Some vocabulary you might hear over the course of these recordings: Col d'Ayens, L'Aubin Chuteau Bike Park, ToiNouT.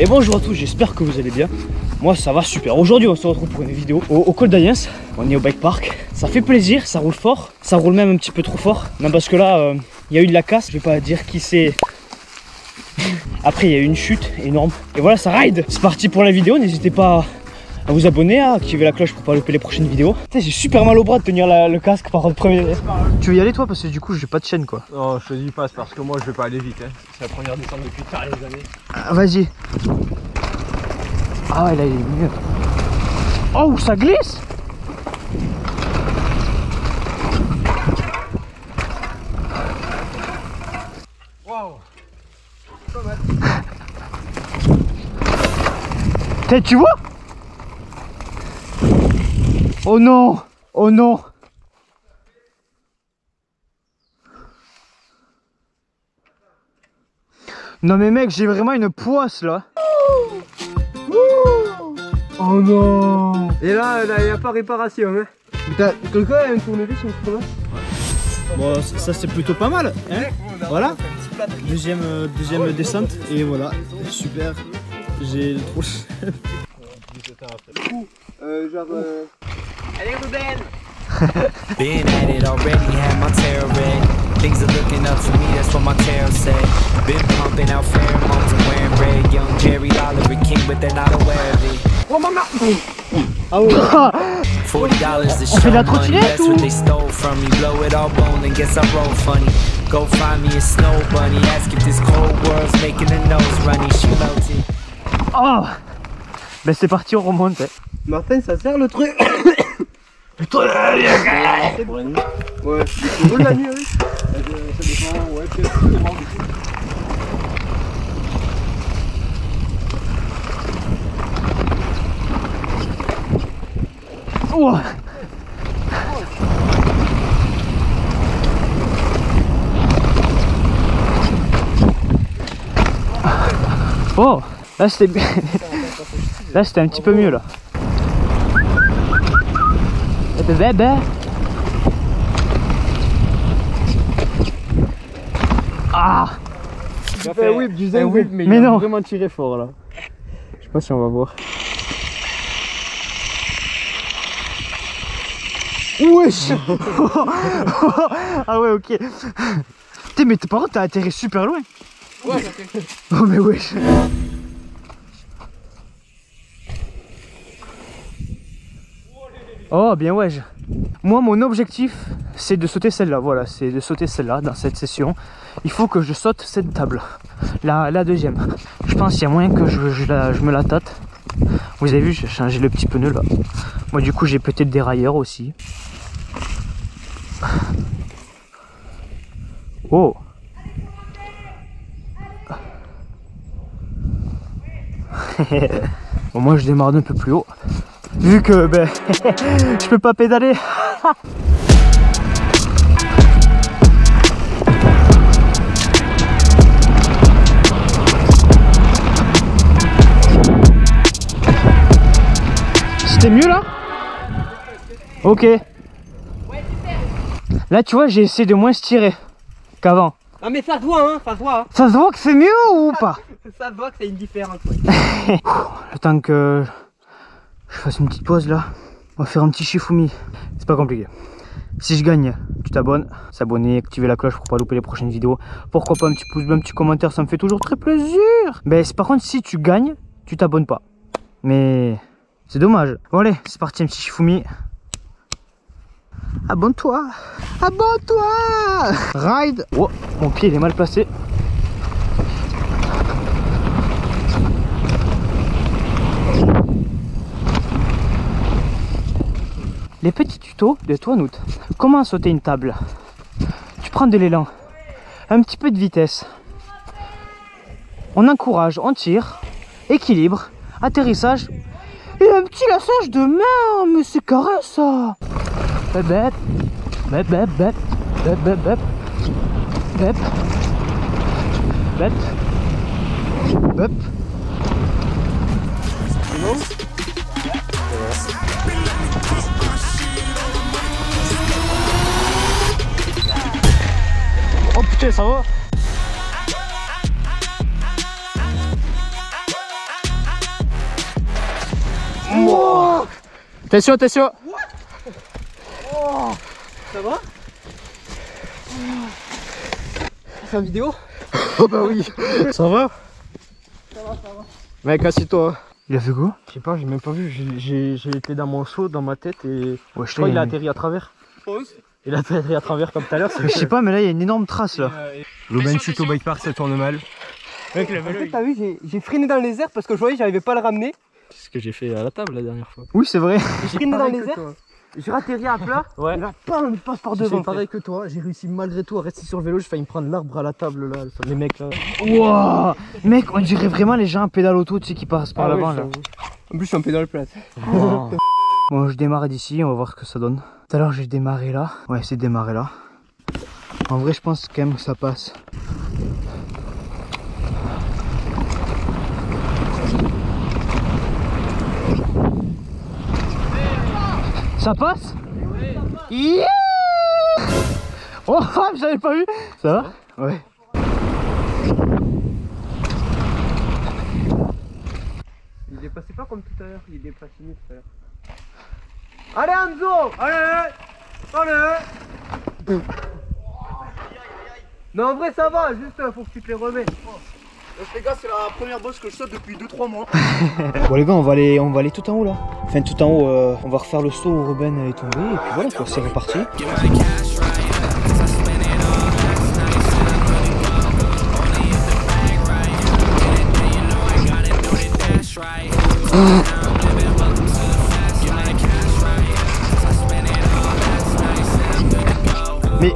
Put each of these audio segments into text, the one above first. Et bonjour à tous, j'espère que vous allez bien. Moi ça va super. Aujourd'hui on se retrouve pour une vidéo au Col d'Ayens. On est au bike park. Ça fait plaisir, ça roule fort. Ça roule même un petit peu trop fort. Non parce que là il y a eu de la casse. Je vais pas dire qui c'est. Après il y a eu une chute énorme. Et voilà, ça ride. C'est parti pour la vidéo. N'hésitez pas à vous abonner, à activer la cloche pour pas louper les prochaines vidéos. Putain, j'ai super mal au bras de tenir le casque par le premier. Tu veux y aller toi? Parce que du coup j'ai pas de chaîne quoi. Non, je te dis pas, c'est parce que moi je vais pas aller vite hein. C'est la première descente depuis des années. Vas-y. Ah ouais, là il est mieux. Oh, ça glisse. Wow. Pas mal. Tu vois? Oh non! Oh non! Non mais mec, j'ai vraiment une poisse là. Oh non! Et là, il n'y a pas réparation, hein. Quelqu'un a une tournevis sur le là? Ouais. Bon, ça c'est plutôt pas mal, hein. Voilà. Deuxième descente, et voilà. Super. J'ai le trou. Allez Ruben. Been at it already, had my tarot read. Things are looking up to me, that's what my tarot said. Been pumping out pheromones and wearing red. Young Jerry Lawler king, but they're not aware of it. Oh maman. Ah ouais. $40 to show money, that's what they stole from me. Blow it all bone and guess I roll funny. Go find me a snow bunny, ask if this cold world's making her nose runny. She loves it. Oh. Ben c'est parti, on remonte. Martin, ça sert le truc. Putain, c'est bon. Ouais, c'est bon la nuit, oui. Ça dépend, ouais, c'est mort du coup. Oh. Oh, là c'était bien. Là c'était un petit peu mieux là. Bébé. Ah, j'ai fait un whip du zen whip, mais il a vraiment tiré fort là. Je sais pas si on va voir. Wesh. Ah ouais, ok. T'es, mais par contre t'as atterri super loin. Ouais, ça fait. Oh mais wesh. Oh bien ouais, moi mon objectif c'est de sauter celle-là, voilà, c'est de sauter celle-là dans cette session. Il faut que je saute cette table, la deuxième. Je pense qu'il y a moyen que je me la tâte. Vous avez vu, j'ai changé le petit pneu là. Moi du coup j'ai pété le dérailleur aussi. Oh. Bon, moi je démarre un peu plus haut. Vu que ben, je peux pas pédaler. C'était mieux là? Ok. Là tu vois, j'ai essayé de moins se tirer qu'avant. Non mais ça se voit hein, ça se voit. Hein. Ça se voit que c'est mieux ou pas? Ça se voit que c'est une différence. Ouais. Le temps que je fasse une petite pause là, on va faire un petit Shifumi. C'est pas compliqué. Si je gagne, tu t'abonnes, s'abonner, activer la cloche pour pas louper les prochaines vidéos. Pourquoi pas un petit pouce bleu, un petit commentaire, ça me fait toujours très plaisir. Mais par contre, si tu gagnes, tu t'abonnes pas. Mais c'est dommage. Bon allez, c'est parti, un petit Shifumi. Abonne-toi. Abonne-toi. Ride. Oh, mon pied il est mal placé. Les petits tutos de ToiNouT. Comment sauter une table? Tu prends de l'élan, un petit peu de vitesse, on encourage, on tire, équilibre, atterrissage et un petit lassage de main. Mais c'est carré ça. Bep bep bep bep bep bep bep bep bep bep bep. Oh putain, ça va? Attention, attention. Oh, ça va? Faire une vidéo? Oh bah oui. Ça va? Ça va, ça va. Mec, assis-toi. Il a fait quoi? Je sais pas, j'ai même pas vu. J'ai été dans mon saut, dans ma tête et ouais, je crois qu'il a atterri à travers. Il a atterri à travers comme tout à l'heure. Je sais pas, mais là il y a une énorme trace là. L'Aubin Chuteau Bike Park, ça tourne mal. Mec, en fait, t'as vu, j'ai freiné dans les airs parce que je voyais, j'arrivais pas à le ramener. C'est ce que j'ai fait à la table la dernière fois. Oui, c'est vrai. J'ai freiné dans les airs. Toi. J'ai atterri à plat, ouais. Et là, bam, il passe par devant. Pareil que toi, j'ai réussi malgré tout à rester sur le vélo, j'ai failli me prendre l'arbre à la table là, les mecs là. Wouah, mec, on dirait vraiment les gens à pédale auto, tu sais, qui passent par l'avant là. En plus, je suis en pédale plate. Wow. Bon, je démarre d'ici, on va voir ce que ça donne. Tout à l'heure, j'ai démarré là. Ouais, c'est démarré là. En vrai, je pense quand même que ça passe. Ça passe? Oui. Yeah. Oh, je l'avais pas vu. Ça va? Ouais. Il est passé pas comme tout à l'heure, il est passé mieux tout à l'heure. Allez Anzo! Allez! Allez! Non, en vrai ça va, juste faut que tu te les remets. Les gars, c'est la première bosse que je saute depuis 2-3 mois. Bon les gars, on va aller tout en haut là. Enfin tout en haut, on va refaire le saut où Ruben est tombé. Et puis voilà quoi, c'est reparti. Mais...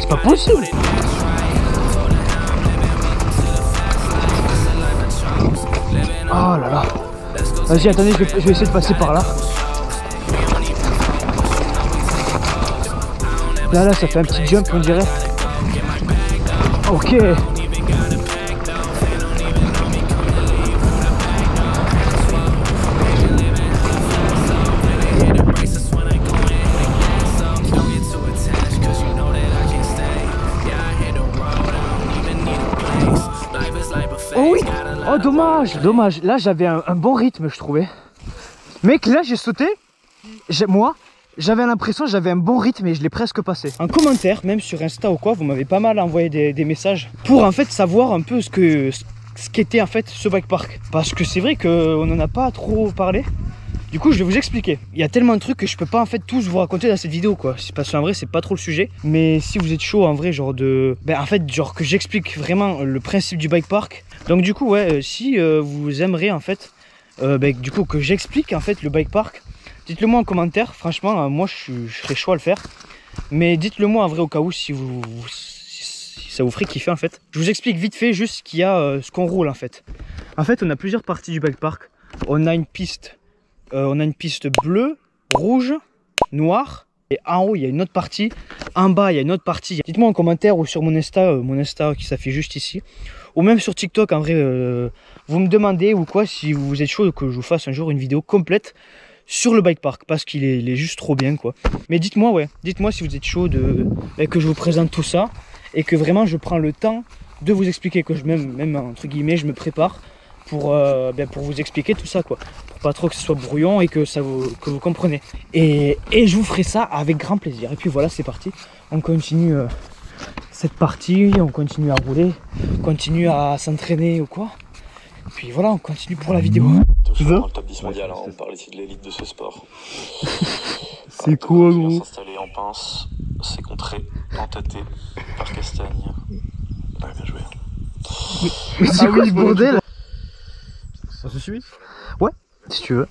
c'est pas possible. Oh là là. Vas-y, attendez, je vais essayer de passer par là. Là, là, ça fait un petit jump, on dirait. Ok. Oh oui. Oh dommage, dommage. Là j'avais un bon rythme je trouvais. Mec là j'ai sauté. Moi j'avais l'impression que j'avais un bon rythme et je l'ai presque passé. En commentaire, même sur Insta ou quoi, vous m'avez pas mal envoyé des messages pour en fait savoir un peu ce qu'était en fait ce bike park. Parce que c'est vrai qu'on n'en a pas trop parlé. Du coup je vais vous expliquer. Il y a tellement de trucs que je peux pas en fait tous vous raconter dans cette vidéo quoi. Parce qu'en vrai c'est pas trop le sujet. Mais si vous êtes chaud en vrai genre de... ben en fait genre que j'explique vraiment le principe du bike park. Donc du coup ouais si vous aimerez en fait ben, du coup que j'explique en fait le bike park. Dites le moi en commentaire. Franchement moi je serais chaud à le faire. Mais dites le moi en vrai au cas où si vous... ça vous ferait kiffer en fait. Je vous explique vite fait juste ce qu'il y a, ce qu'on roule en fait. En fait on a plusieurs parties du bike park. On a une piste. On a une piste bleue, rouge, noire. Et en haut, il y a une autre partie. En bas, il y a une autre partie. Dites-moi en commentaire ou sur mon Insta qui s'affiche juste ici. Ou même sur TikTok, en vrai, vous me demandez ou quoi, si vous êtes chaud que je vous fasse un jour une vidéo complète sur le bike park. Parce qu'il est juste trop bien, quoi. Mais dites-moi, ouais. Dites-moi si vous êtes chaud de, que je vous présente tout ça. Et que vraiment, je prends le temps de vous expliquer. Que je même entre guillemets, je me prépare. Pour vous expliquer tout ça quoi, pour pas trop que ce soit brouillon et que vous comprenez et je vous ferai ça avec grand plaisir. Et puis voilà c'est parti, on continue cette partie, on continue à rouler, on continue à s'entraîner ou quoi, et puis voilà on continue pour la vidéo. Tu veux dans le top 10 mondial, hein, on parle ici de l'élite de ce sport. C'est quoi gros? S'installer en pince, c'est contré, entaté par Castagne. Ouais, bien joué. Mais c'est quoi ce bordel? On se suit? Ouais, si tu veux.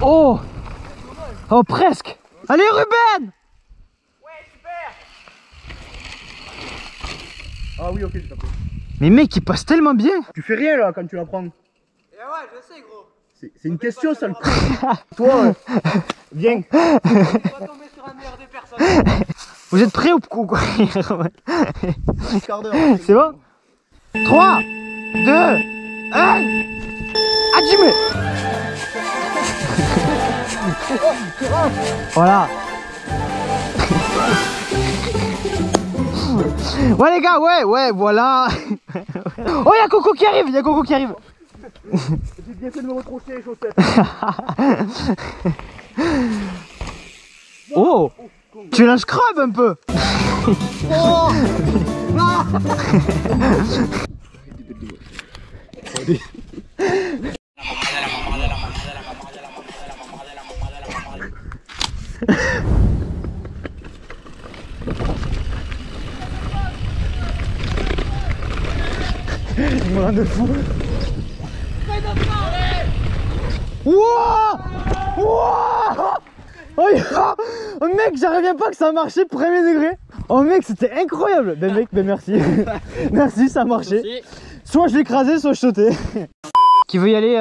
Oh! Oh, presque! Allez, Ruben! Ouais, super! Ah oui, ok, j'ai tapé. Mais mec, il passe tellement bien! Tu fais rien là quand tu la prends. Eh ouais, je sais, gros. C'est une question ça le coup. Toi, viens. On va tomber sur un meilleur des personnes. Vous êtes prêts ou quoi? C'est bon. 3, 2, 1. Adjumé. Voilà. Ouais les gars, ouais, voilà. Oh, il y a Coco qui arrive, J'ai bien fait de me retrousser les chaussettes. Oh, tu lâches crabes un peu. Oh. Moins de fou. Wouah, wouah. Oh, oh mec, j'arrivais pas que ça marchait premier degré. Oh mec, c'était incroyable. Ben mec, ben merci. Merci, ça marchait. Soit je l'écrasais, soit je sautais. Qui veut y aller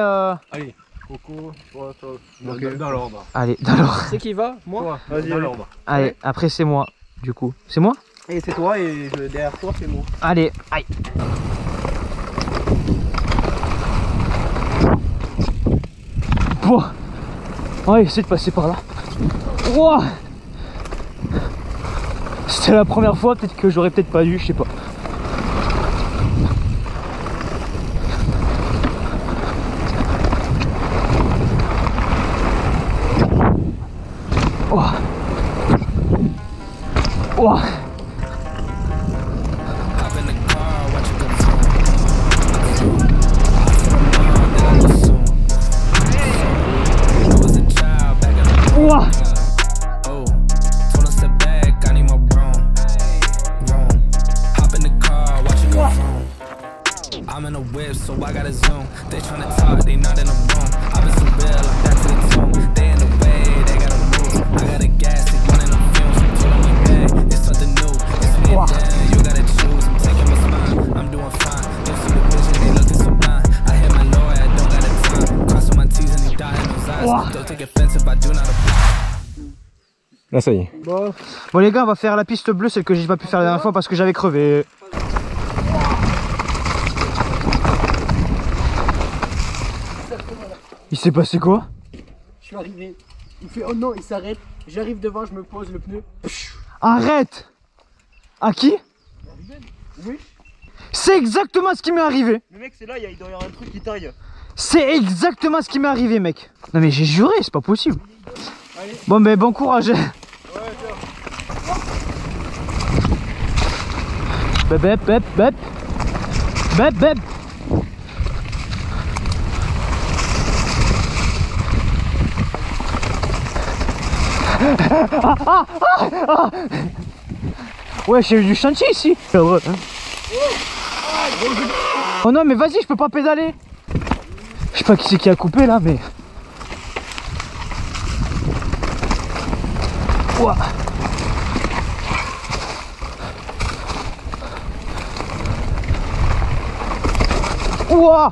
Allez, Coco, toi, okay. Dans l'ordre. Allez, dans l'ordre. C'est qui va? Moi? Vas-y, dans l'ordre. Allez, après c'est moi, du coup. C'est moi? Et c'est toi, et derrière toi, c'est moi. Allez, aïe. Bon. On va essayer de passer par là. Wow. C'était la première fois, peut-être que j'aurais pas dû, je sais pas. Oh. Oh. Là ça y est. Bon les gars, on va faire la piste bleue, celle que j'ai pas pu faire la dernière fois parce que j'avais crevé. Il s'est passé quoi? Je suis arrivé, il fait oh non, il s'arrête, j'arrive devant, je me pose le pneu. Arrête. À qui? Oui. C'est exactement ce qui m'est arrivé. Mais mec, c'est là, il doit y avoir un truc qui taille. C'est exactement ce qui m'est arrivé mec. Non mais j'ai juré, c'est pas possible. Allez. Bon mais bon courage. Ouais, tiens. Bep bep bep. Bep bep. Ah, ah, ah, ah. Ouais, j'ai eu du chantier ici. Oh non mais vas-y, je peux pas pédaler. Je sais pas qui c'est qui a coupé là mais... Ouah. Ouah. Oh.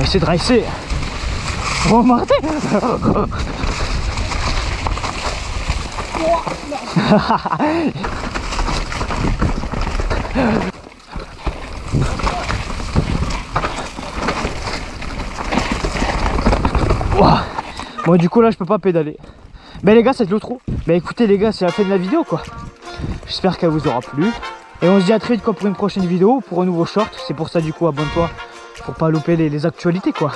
On va essayer de racer. Oh Martin. Bon du coup là je peux pas pédaler. Ben les gars, c'est le trou. Ben écoutez les gars, c'est la fin de la vidéo quoi. J'espère qu'elle vous aura plu. Et on se dit à très vite quoi pour une prochaine vidéo, pour un nouveau short. C'est pour ça du coup abonne-toi pour pas louper les actualités quoi.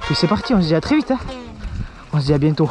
Puis c'est parti, on se dit à très vite hein. On se dit à bientôt.